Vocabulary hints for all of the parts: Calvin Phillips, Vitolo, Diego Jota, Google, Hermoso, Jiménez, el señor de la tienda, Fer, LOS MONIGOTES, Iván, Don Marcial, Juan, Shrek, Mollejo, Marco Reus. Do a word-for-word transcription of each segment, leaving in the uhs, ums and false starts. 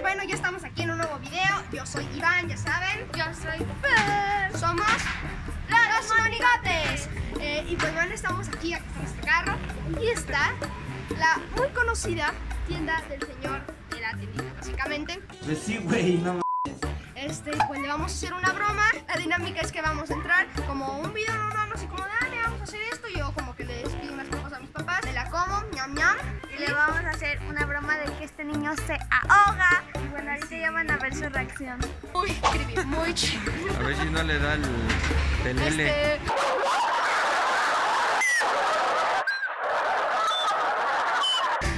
chicos, bueno, ya estamos aquí en un nuevo video. Yo soy Iván, ya saben. Yo soy Fer. Somos Los, Los Monigotes. Eh, y pues bueno, estamos aquí, aquí está nuestro carro. Y está la muy conocida tienda del señor de la tiendita, básicamente. Pues sí, güey, no me... Este, pues le vamos a hacer una broma. La dinámica es que vamos a entrar como un video normal, así como, dale, vamos a hacer esto. Yo como que les pido unas cosas a mis papás, me la como, ñam ñam. Le vamos a hacer una broma de que este niño se ahoga. Y bueno, ahorita ya van a ver su reacción. Uy, creepy, muy chido. A ver si no le da el pelele. Este...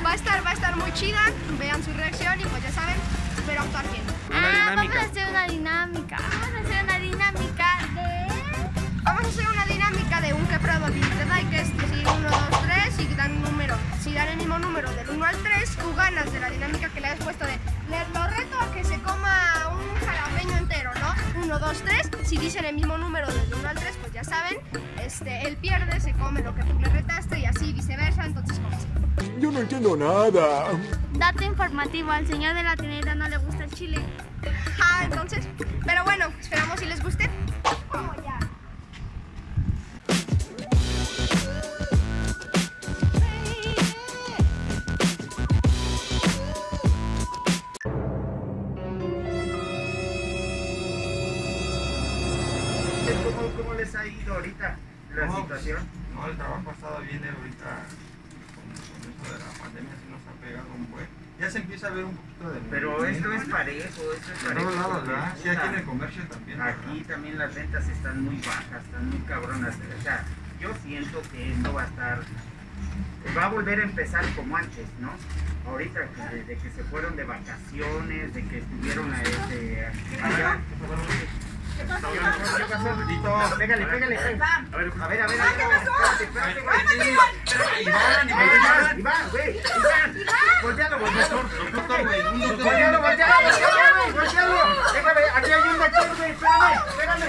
Va a estar, va a estar muy chida. Vean su reacción y pues ya saben, pero actuar bien. Ah, vamos a hacer una dinámica. Vamos a hacer una dinámica de... Vamos a hacer una dinámica de un quebrado literal, que es decir, uno, dos, tres y dan un número. Si dan el mismo número del uno al tres, tú ganas de la dinámica que le has puesto de... Les lo reto a que se coma un jalapeño entero, ¿no? uno, dos, tres. Si dicen el mismo número del uno al tres, pues ya saben, este, él pierde, se come lo que tú le retaste y así viceversa, entonces comes. Yo no entiendo nada. Dato informativo, al señor de la tiendita no le gusta el chile. Ah, entonces, pero bueno, esperamos si les guste. Oh, ya. ¿Cómo, ¿Cómo les ha ido ahorita la no, situación? No, el trabajo ha estado bien ahorita. De la pandemia se nos ha pegado un buen. Ya se empieza a ver un poquito de... Pero esto es parejo, esto es parejo. No, no, no, sí, aquí en el comercio también. Aquí ¿verdad? También las ventas están muy bajas, están muy cabronas. O sea, yo siento que no va a estar... Va a volver a empezar como antes, ¿no? Ahorita, desde que se fueron de vacaciones, de que estuvieron a este... Allá. ¿Qué pasó? ¿Qué pasó? Pégale, pégale. A ver, a ver, a ver. ¿Qué pasó? Iván, Iván, Iván, güey. Iván, voltealo, voltealo. Voltealo, voltealo, voltealo. Déjame, aquí hay un doctor, güey. Espérame, espérame.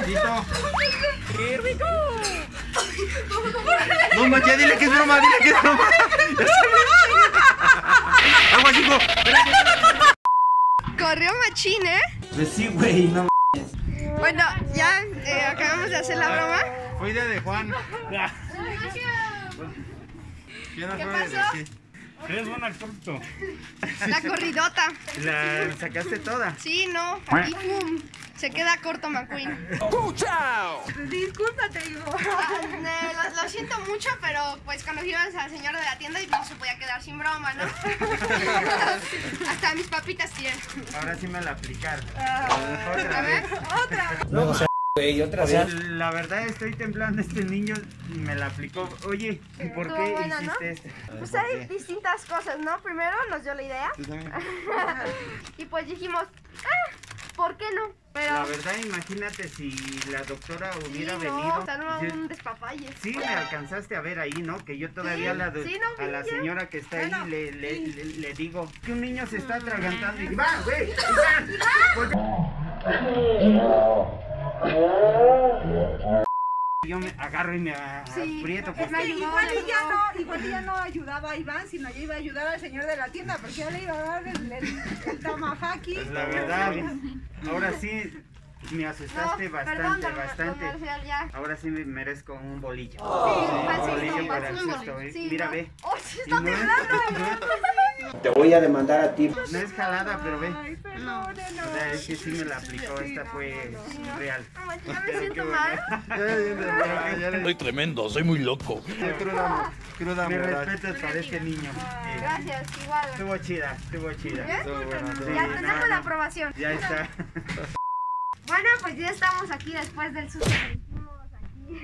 ¡Qué rico! No, mancha, dile que es broma, dile que es broma. Agua, chico. Corrió machín, ¿eh? Pues sí, güey, no. Bueno, ya eh, acabamos de hacer la broma. Fue idea de Juan. ¿Qué pasó? Eres buen actor. La corridota. ¿La sacaste toda? Sí, no. Aquí, pum. Se queda corto, McQueen. ¡Chao! Discúlpate, hijo. Lo, lo siento mucho, pero pues conocimos al señor de la tienda y no se podía quedar sin broma, ¿no? Hasta mis papitas tienen. Ahora sí me la aplicaron. Uh, ¿Otra vez? Otra. No, o sea, güey, otra o sea, vez. La verdad, estoy temblando. Este niño me la aplicó. Oye, ¿por qué buena, hiciste ¿no? esto? Pues hay distintas cosas, ¿no? Primero nos dio la idea. ¿Tú también? Y pues dijimos, ¡ah! ¿Por qué no? Pero... La verdad, imagínate si la doctora hubiera sí, no, venido. O sea, no, un despapalle. Sí, me alcanzaste a ver ahí, ¿no? Que yo todavía sí, la do... sí, no, a la señora que está bueno, ahí le, le, sí. le, le digo que un niño se está atragantando. Y va, güey, va. Yo me agarro y me aprieto. Sí, porque... igual, ella no, igual ella no ayudaba a Iván, sino ella iba a ayudar al señor de la tienda, porque ya le iba a dar el, el, el tamahaki. Pues la verdad, ahora sí me asustaste no, bastante, perdón, bastante. No, ahora sí me merezco un bolillo. Oh. Sí, un pasito, bolillo para el susto. ¿eh? Sí, mira, no. ve. Oh, sí, está no es... Te voy a demandar a ti. No es jalada, pero ve. Ay, no, no, no. O sea, es que sí me la aplicó, sí, esta no, fue no, no. real. No, ya me siento mal. Soy tremendo, soy muy loco. Cruda, cruda me respetas para este niño. Ay, gracias, igual. Estuvo chida, estuvo chida. Ya, estuvo bueno, ya bueno. tenemos la aprobación. Ya está. Bueno, pues ya estamos aquí después del susto que hicimos aquí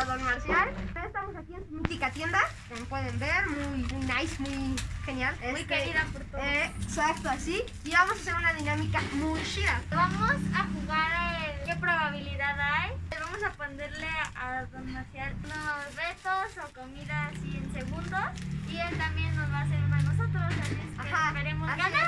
a Don Marcial. Ya estamos aquí en su mítica tienda, como pueden ver, muy, muy nice, muy genial. Muy este, querida por todos. Eh, exacto, así. Y vamos a hacer una dinámica muy chida. Vamos a jugar el qué probabilidad hay. Vamos a ponerle a Don Marcial unos retos o comida así en segundos. Y él también nos va a hacer una a nosotros, así es que esperemos ganar.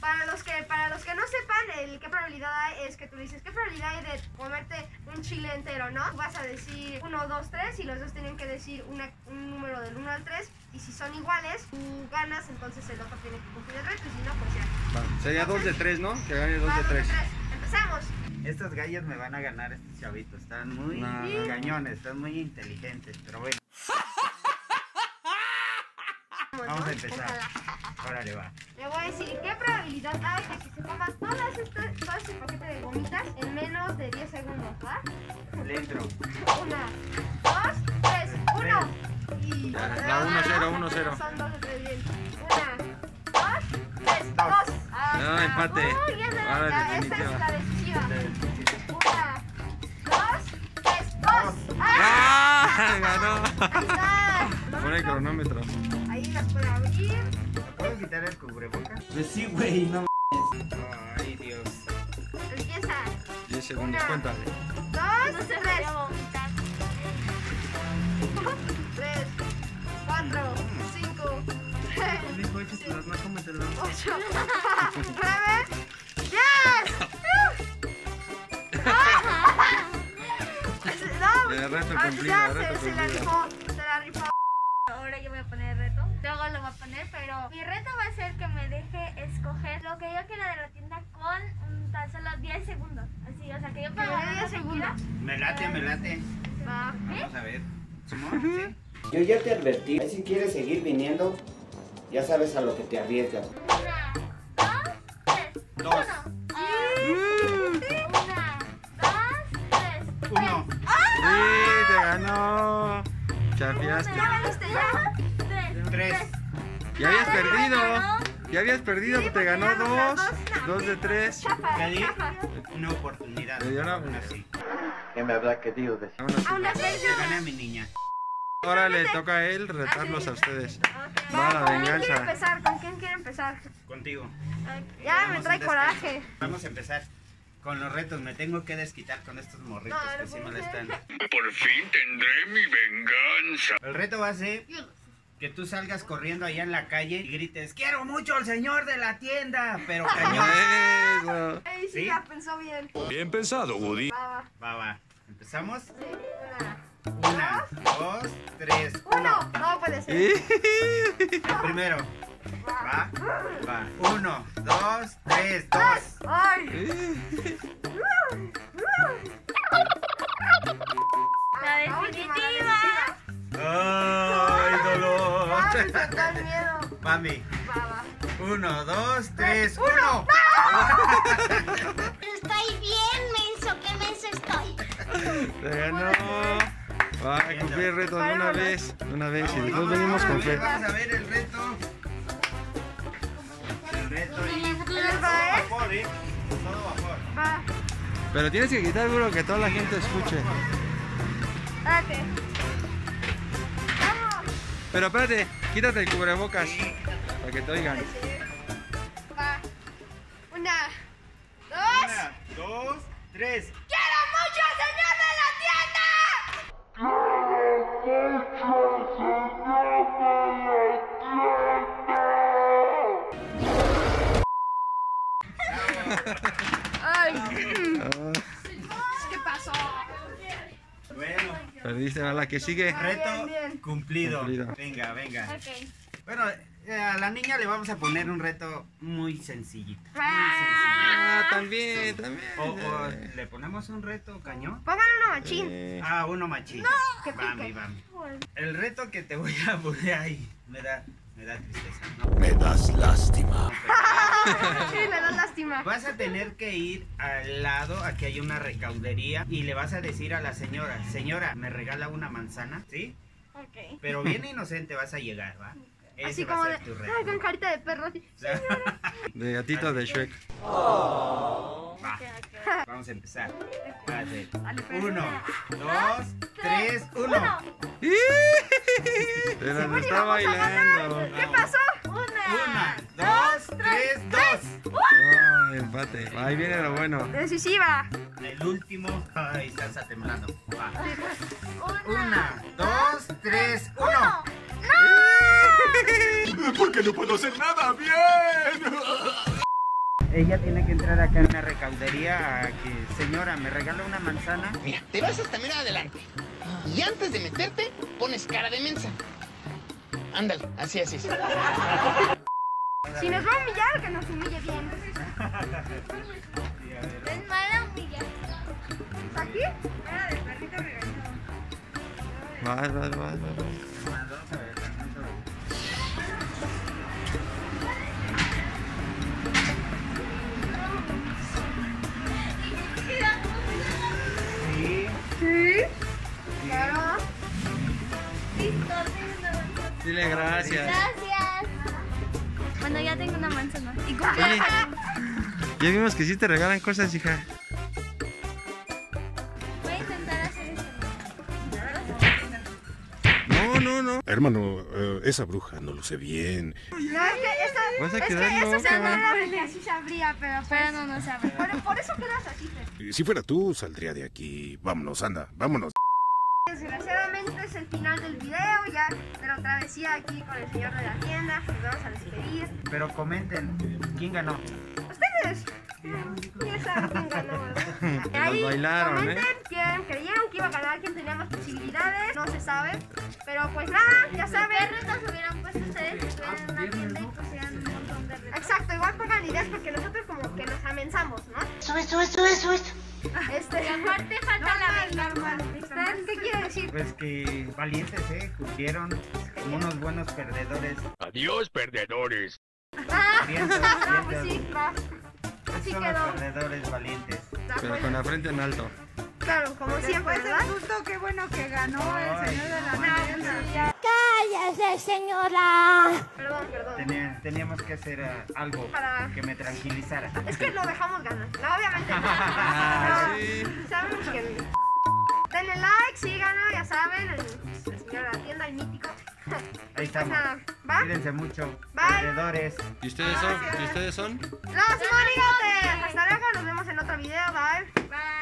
Para los que, para los que no sepan, el qué probabilidad hay es que tú dices, ¿qué probabilidad hay de comerte un chile entero, no? Vas a decir uno, dos, tres y los dos tienen que decir una, un número del uno al tres y si son iguales, tú ganas, entonces el otro tiene que cumplir el reto y si no, pues ya. Va, sería dos de tres, ¿no? Que gane dos de tres. Empezamos. Estas gallas me van a ganar estos chavitos, están muy no. cañones, están muy inteligentes, pero bueno. Vamos a empezar. Órale, va. Le voy a decir, ¿qué probabilidad hay de que se coma todas estas, todo este paquete de gomitas en menos de diez segundos, ¿va? Le entro. Una, dos, tres, uno. Y... La uno cero, uno cero. Son dos, tres, bien. Una, dos, tres, dos. dos. Ah, no, empate. Uy, ya me vale, la, esta es la decisiva. Una, dos, tres, dos. ¡Ah! ¡Ah! ¡Ganó! Ahí está. Pon el cronómetro. Ahí las puedo abrir. ¿Puedo quitar el cubrebocas? Pues sí, güey, no m******. Ay, Dios. Empieza. diez segundos, cuéntale. Dos, tres. Tres, cuatro, cinco, seis, ocho, nueve, diez. No. Reto cumplido, reto cumplido. Luego lo voy a poner, pero mi reto va a ser que me deje escoger lo que yo quiera de la tienda con un, tan solo diez segundos. Así, o sea, que yo puedo ganar diez segundos. Me late, me late. Va. Vamos a ver. ¿Sí? Yo ya te advertí. Si quieres seguir viniendo, ya sabes a lo que te arriesgas. Una, dos, tres, dos. Uno. Sí. Sí. Una, dos, tres, uno. Tres. ¡Ah! Sí, te ganó. Chafiaste. Ya valiste, ya. tres. Ya habías perdido. Ya habías perdido, sí, te ganó dos. dos de tres. Me di una oportunidad. Me dio una así. Que me habrá querido decir. Aún así gana mi niña. Ahora le toca a él retarlos a ustedes. Okay. Va, la venganza. ¿Con quién quiere empezar? ¿Con quién quiere empezar? Contigo. Okay. Ya me trae coraje. Vamos a empezar con los retos. Me tengo que desquitar con estos morritos no, que sí molestan. Por fin tendré mi venganza. El reto va a ser que tú salgas corriendo allá en la calle y grites, quiero mucho al señor de la tienda, pero cañón. Ey, sí, ¿sí? La pensó bien. Bien pensado, Woody. Va, va, va. ¿Empezamos? Sí, una. Una, dos, dos tres, uno. uno. No puede ser. El primero. Va, va. va. Uno, dos, tres, dos. dos. Ay. La definitiva. Ay, dolor. Mami, tan miedo. Mami. Va, va. Uno, dos, tres, uno. uno. ¡No! Estoy bien, menso, qué menso estoy. Te ganó. Va a cumplir el reto de una vez. De una vez. Y todos venimos con fe. Vamos a ver el reto. El reto y todo vapor, eh. Todo vapor. Va. Pero tienes que quitar duro que toda la gente escuche. Date. Pero espérate, quítate el cubrebocas, sí, para que te oigan. Va. Una, dos. Una, dos, tres. ¡Quiero mucho al señor de la tienda! ¡Quiero mucho al señor de la tienda! Ay. Oh. ¿Qué pasó? Bueno. Perdiste a la que sigue. Reto bien, bien. Cumplido. cumplido. Venga, venga. Okay. Bueno, a la niña le vamos a poner un reto muy sencillito. Muy sencillito. Ah, también, también. O, o le ponemos un reto cañón. Pongan uno machín. Eh. Ah, uno machín. No, que Bambi, Bambi. El reto que te voy a poner ahí. Me da, me da tristeza. No. Me das lástima. Sí, me das lástima. Vas a tener que ir al lado, aquí hay una recaudería, y le vas a decir a la señora, señora, ¿me regala una manzana? ¿Sí? Ok. Pero bien inocente vas a llegar, ¿va? Okay. Así como de, ay, con carita de perro. Señora. De gatito de Shrek. Oh. Va. Okay, okay. Vamos a empezar. Vale. Uno, dos, tres, uno. Pero no está bailando. ¿Qué pasó? Una, dos, tres, dos. ¡Oh, empate! Ahí viene lo bueno. Decisiva. El último. Ay, salsa temblando. Va. Una, dos, tres, uno. ¡No! Porque no puedo hacer nada bien. ella tiene que entrar acá en una recaudería a que, señora, me regala una manzana. Mira, te vas hasta mira adelante. Y antes de meterte, pones cara de mensa. Ándale, así, así. Si nos va a humillar, que nos humille bien. Es mala humillar. ¿Aquí? Cara de perrito regañado. Vas, vas, vas, vas. Dile gracias. Gracias. Bueno, ya tengo una manzana. ¿Y cómo? Ya vimos que sí te regalan cosas, hija. Voy a intentar hacer eso. No, no, no. Hermano, uh, esa bruja no luce bien. No, es que esta, vas a es quedar que loca. No, no, así sabría, pero, pero no, no sabe. Por, por eso quedas así. Te... Si fuera tú, saldría de aquí. Vámonos, anda, vámonos. Desgraciadamente es el final del video ya de la travesía aquí con el señor de la tienda. Nos vamos a despedir. Pero comenten, ¿quién ganó? Ustedes. Ya saben quién ganó. Ahí bailaron, comenten, ¿eh? Quién creyeron que iba a ganar, quién tenía más posibilidades. No se sabe. Pero pues nada, ya saben. ¿Qué retos hubieran puesto ustedes si estuvieran en una tienda y pusieran un montón de retos? Exacto, igual pongan ideas porque nosotros como que nos amenzamos, ¿no? Sube, sube, sube, sube. Este, y aparte falta normal, la normal. ¿Ustedes qué quieren decir? Pues que valientes, ¿eh? Cumplieron como unos buenos perdedores. Adiós, perdedores. Ah, vientos, no, pues sí, va. Así son quedó. Los perdedores valientes. Pero con la frente en alto. Claro, como porque siempre, ¿verdad? Después del susto, qué bueno que ganó el señor de la tienda. ¡Cállese, señora! Perdón, perdón. Tenía, teníamos que hacer uh, algo para... que me tranquilizara. Es que lo dejamos ganar. No, obviamente no. No. Sí. Sabemos que... Denle like, síganos, ya saben. El, el señor de la tienda, el mítico. Ahí estamos. ¿Va? Cuídense mucho. Perdedores. ¿Y ustedes son? ¿Y ustedes son? ¡Los Monigotes! Hasta luego, nos vemos en otro video. Bye. Bye.